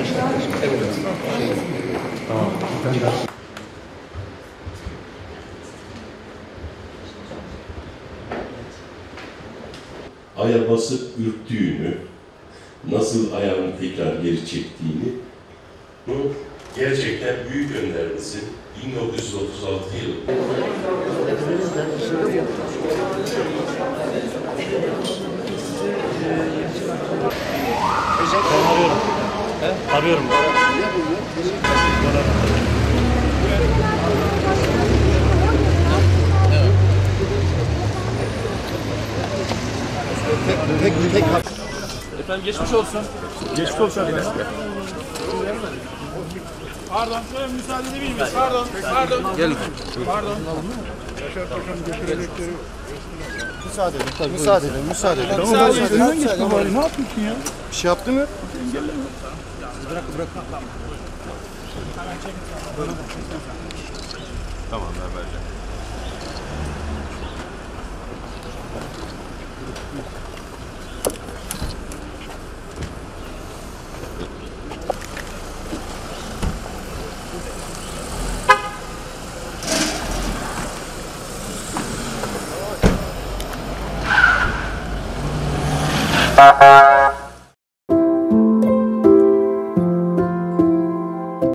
Evet. Tamam. Aya basıp ürktüğünü, nasıl ayağını tekrar geri çektiğini, bu gerçekten büyük önderimizi 1936 yılı. Ben arıyorum. He? Arıyorum. Tek. Efendim geçmiş olsun. Geçmiş olsun abi. Pardon, şöyle müsaadeni bilmiyoruz. Pardon. Gelin. Pardon. Yaşar Paşa'nın götürecekleri. Müsaade edin. Tamam, önünden geçtim bari. Ne yapıyorsun ya? Bir şey yaptı mı? Engelleme. Bırak. Tamam, ben vereceğim.